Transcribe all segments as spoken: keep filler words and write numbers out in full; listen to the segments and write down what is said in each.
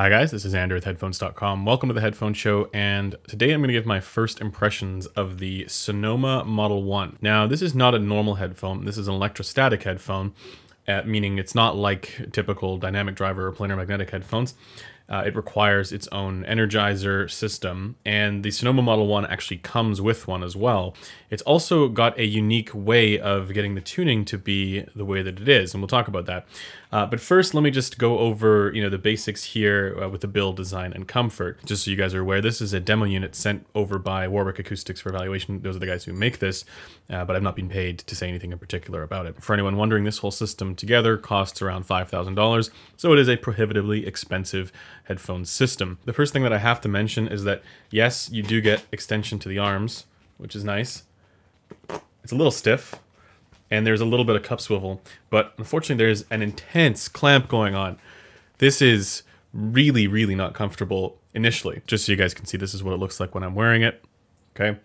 Hi guys, this is Andrew with Headphones dot com. Welcome to The Headphone Show, and today I'm going to give my first impressions of the Sonoma Model One. Now, this is not a normal headphone. This is an electrostatic headphone, uh, meaning it's not like typical dynamic driver or planar magnetic headphones. Uh, it requires its own energizer system, and the Sonoma Model One actually comes with one as well. It's also got a unique way of getting the tuning to be the way that it is, and we'll talk about that. Uh, but first, let me just go over you know the basics here uh, with the build, design, and comfort. Just so you guys are aware, this is a demo unit sent over by Warwick Acoustics for evaluation. Those are the guys who make this, uh, but I've not been paid to say anything in particular about it. For anyone wondering, this whole system together costs around five thousand dollars, so it is a prohibitively expensive headphone system. The first thing that I have to mention is that, yes, you do get extension to the arms, which is nice. It's a little stiff, and there's a little bit of cup swivel, but unfortunately there's an intense clamp going on. This is really, really not comfortable initially. Just so you guys can see, this is what it looks like when I'm wearing it, okay?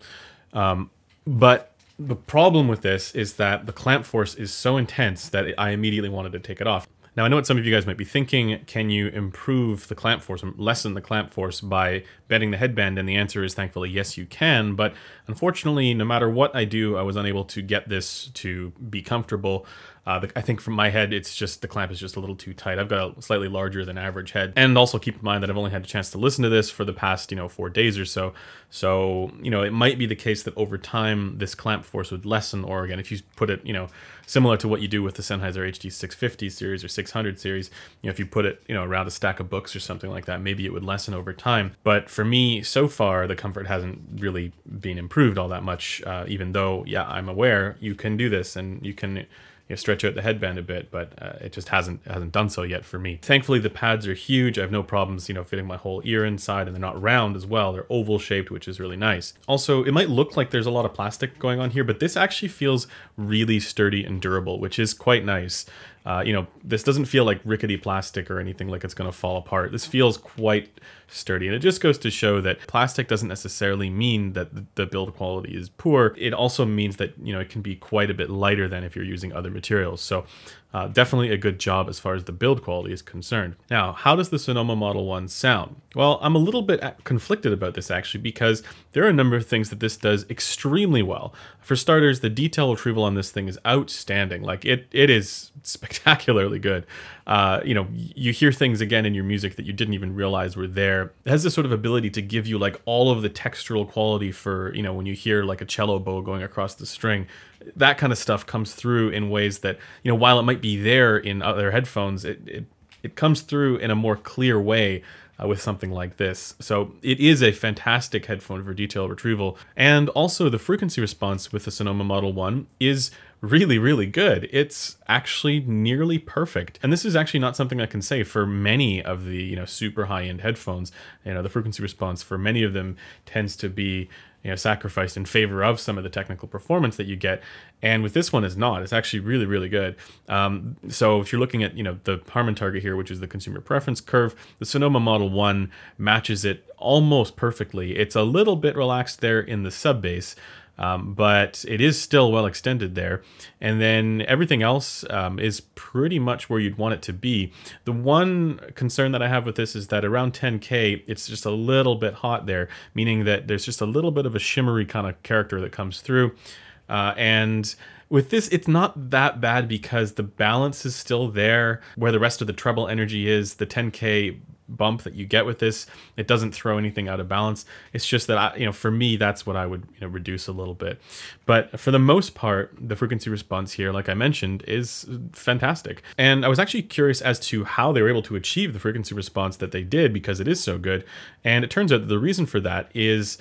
Um, but the problem with this is that the clamp force is so intense that I immediately wanted to take it off. Now, I know what some of you guys might be thinking, can you improve the clamp force, lessen the clamp force by bending the headband? And the answer is, thankfully, yes, you can. But unfortunately, no matter what I do, I was unable to get this to be comfortable. Uh, I think from my head, it's just the clamp is just a little too tight. I've got a slightly larger than average head. And also keep in mind that I've only had a chance to listen to this for the past, you know, four days or so. So, you know, it might be the case that over time, this clamp force would lessen, or again, if you put it, you know, similar to what you do with the Sennheiser H D six fifty series or six hundred series, you know, if you put it, you know, around a stack of books or something like that, maybe it would lessen over time. But for me, so far, the comfort hasn't really been improved all that much, uh, even though, yeah, I'm aware you can do this and you can You know, stretch out the headband a bit, but uh, it just hasn't hasn't done so yet for me. Thankfully, the pads are huge. I have no problems, you know, fitting my whole ear inside, and they're not round as well. They're oval shaped, which is really nice. Also, it might look like there's a lot of plastic going on here, but this actually feels really sturdy and durable, which is quite nice. Uh, you know, this doesn't feel like rickety plastic or anything like it's going to fall apart. This feels quite sturdy, and it just goes to show that plastic doesn't necessarily mean that the build quality is poor. It also means that, you know, it can be quite a bit lighter than if you're using other materials. So uh, definitely a good job as far as the build quality is concerned. Now, how does the Sonoma Model One sound? Well, I'm a little bit conflicted about this actually, because there are a number of things that this does extremely well. For starters, the detail retrieval on this thing is outstanding. Like it, it is spectacular. Spectacularly good. Uh, you know, you hear things again in your music that you didn't even realize were there. It has this sort of ability to give you like all of the textural quality for, you know, when you hear like a cello bow going across the string, that kind of stuff comes through in ways that, you know, while it might be there in other headphones, it, it, it comes through in a more clear way Uh, with something like this. So it is a fantastic headphone for detail retrieval. And also the frequency response with the Sonoma Model One is really, really good. It's actually nearly perfect. And this is actually not something I can say for many of the, you know, super high-end headphones. You know, the frequency response for many of them tends to be, you know, sacrificed in favor of some of the technical performance that you get. And with this one, it's not. It's actually really, really good. Um, so if you're looking at, you know, the Harman target here, which is the consumer preference curve, the Sonoma Model One matches it almost perfectly. It's a little bit relaxed there in the sub bass, Um, but it is still well extended there. And then everything else um, is pretty much where you'd want it to be. The one concern that I have with this is that around ten K, it's just a little bit hot there, meaning that there's just a little bit of a shimmery kind of character that comes through. Uh, and with this, it's not that bad because the balance is still there where the rest of the treble energy is. The ten K bump that you get with this, it doesn't throw anything out of balance. It's just that I, you know, for me, that's what I would, you know, reduce a little bit. But for the most part, the frequency response here, like I mentioned, is fantastic. And I was actually curious as to how they were able to achieve the frequency response that they did, because it is so good. And it turns out that the reason for that is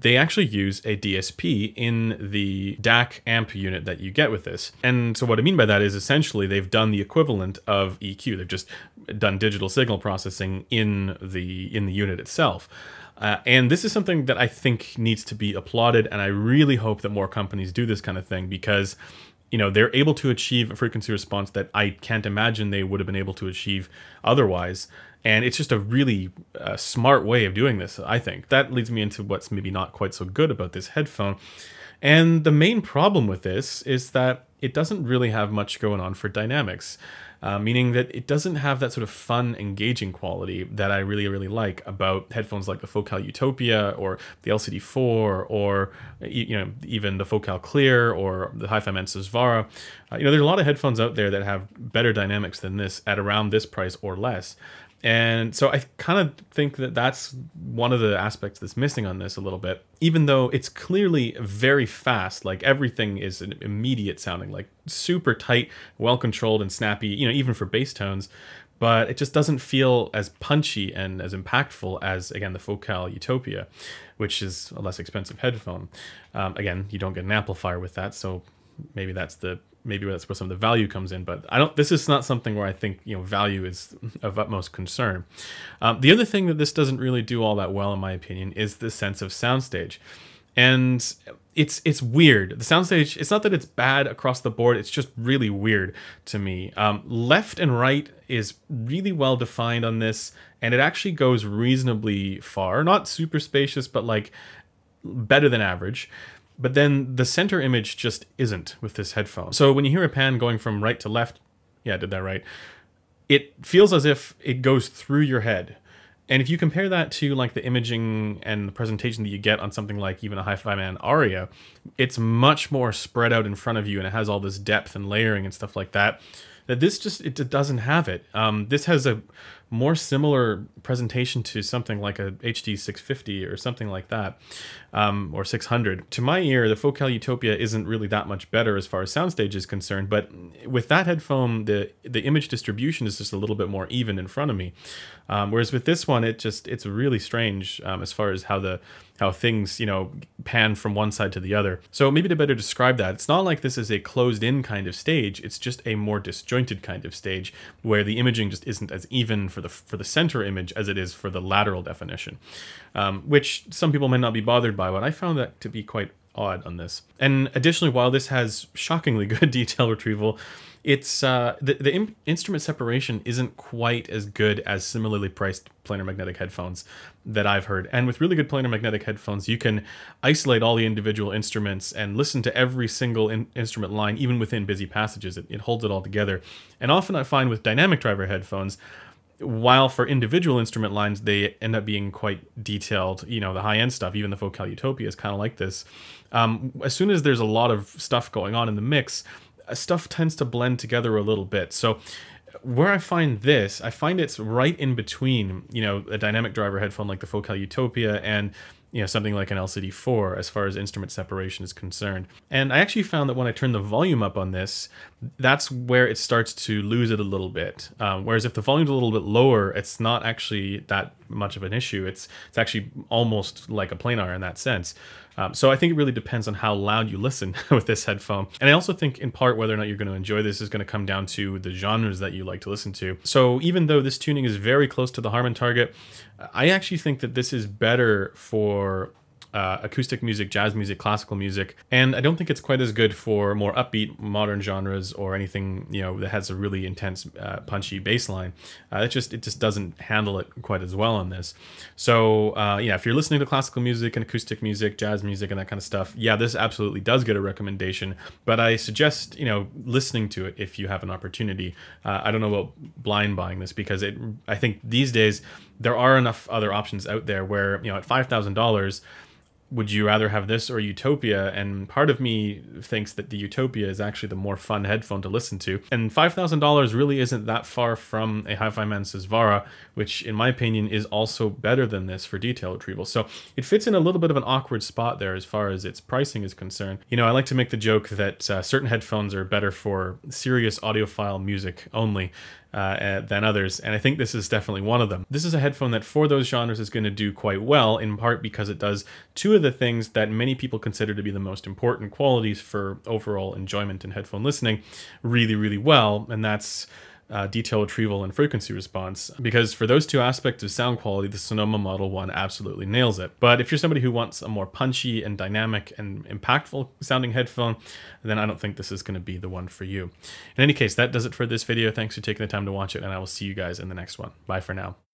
they actually use a D S P in the D A C amp unit that you get with this. And so what I mean by that is essentially they've done the equivalent of E Q. They've just done digital signal processing in the in the unit itself. Uh, and this is something that I think needs to be applauded, and I really hope that more companies do this kind of thing, because you know they're able to achieve a frequency response that I can't imagine they would have been able to achieve otherwise. And it's just a really uh, smart way of doing this, I think. That leads me into what's maybe not quite so good about this headphone. And the main problem with this is that it doesn't really have much going on for dynamics, uh, meaning that it doesn't have that sort of fun, engaging quality that I really, really like about headphones like the Focal Utopia or the L C D four or, you know, even the Focal Clear or the HiFiMan Susvara. Uh, you know, there's a lot of headphones out there that have better dynamics than this at around this price or less. And so I kind of think that that's one of the aspects that's missing on this a little bit, even though it's clearly very fast. Like, everything is an immediate sounding, like super tight, well controlled and snappy, you know, even for bass tones. But it just doesn't feel as punchy and as impactful as, again, the Focal Utopia, which is a less expensive headphone. Um, again, you don't get an amplifier with that, so maybe that's the Maybe that's where some of the value comes in, but I don't. This is not something where I think, you know, value is of utmost concern. Um, the other thing that this doesn't really do all that well, in my opinion, is the sense of soundstage, and it's it's weird. The soundstage. It's not that it's bad across the board. It's just really weird to me. Um, left and right is really well defined on this, and it actually goes reasonably far. Not super spacious, but like better than average. But then the center image just isn't with this headphone. So when you hear a pan going from right to left, yeah, I did that right, it feels as if it goes through your head. And if you compare that to like the imaging and the presentation that you get on something like even a HiFiMan Aria, it's much more spread out in front of you, and it has all this depth and layering and stuff like that. That this just, it doesn't have it. Um, this has a more similar presentation to something like a H D six fifty or something like that, um, or six hundred. To my ear, the Focal Utopia isn't really that much better as far as soundstage is concerned, but with that headphone, the the image distribution is just a little bit more even in front of me. Um, whereas with this one, it just, it's really strange um, as far as how the how things, you know, pan from one side to the other. So maybe to better describe that, it's not like this is a closed-in kind of stage, it's just a more disjointed kind of stage where the imaging just isn't as even for the for the center image as it is for the lateral definition, um, which some people may not be bothered by, but I found that to be quite odd on this. And additionally, while this has shockingly good detail retrieval, it's uh, the, the in instrument separation isn't quite as good as similarly priced planar magnetic headphones that I've heard. And with really good planar magnetic headphones, you can isolate all the individual instruments and listen to every single in instrument line, even within busy passages. It, it holds it all together. And often I find with dynamic driver headphones, while for individual instrument lines, they end up being quite detailed, you know, the high-end stuff, even the Focal Utopia is kind of like this. Um, as soon as there's a lot of stuff going on in the mix, stuff tends to blend together a little bit. So where I find this, I find it's right in between, you know, a dynamic driver headphone like the Focal Utopia and, you know, something like an L C D four as far as instrument separation is concerned. And I actually found that when I turn the volume up on this, that's where it starts to lose it a little bit. Um, whereas if the volume's a little bit lower, it's not actually that much of an issue. It's, it's actually almost like a planar in that sense. Um, so I think it really depends on how loud you listen with this headphone. And I also think in part whether or not you're going to enjoy this is going to come down to the genres that you like to listen to. So even though this tuning is very close to the Harman target, I actually think that this is better for uh, acoustic music, jazz music, classical music. And I don't think it's quite as good for more upbeat modern genres or anything, you know, that has a really intense uh, punchy bass line. Uh, it just, it just doesn't handle it quite as well on this. So uh, yeah, if you're listening to classical music and acoustic music, jazz music and that kind of stuff, yeah, this absolutely does get a recommendation, but I suggest, you know, listening to it if you have an opportunity. Uh, I don't know about blind buying this because it, I think these days there are enough other options out there where, you know, at five thousand dollars, would you rather have this or Utopia? And part of me thinks that the Utopia is actually the more fun headphone to listen to. And five thousand dollars really isn't that far from a HiFiMan Susvara, which in my opinion is also better than this for detail retrieval. So it fits in a little bit of an awkward spot there as far as its pricing is concerned. You know, I like to make the joke that uh, certain headphones are better for serious audiophile music only Uh, than others, and I think this is definitely one of them. This is a headphone that for those genres is going to do quite well, in part because it does two of the things that many people consider to be the most important qualities for overall enjoyment in headphone listening really, really well, and that's Uh, detail retrieval and frequency response, because for those two aspects of sound quality, the Sonoma Model One absolutely nails it. But if you're somebody who wants a more punchy and dynamic and impactful sounding headphone, then I don't think this is going to be the one for you. In any case, that does it for this video. Thanks for taking the time to watch it, and I will see you guys in the next one. Bye for now.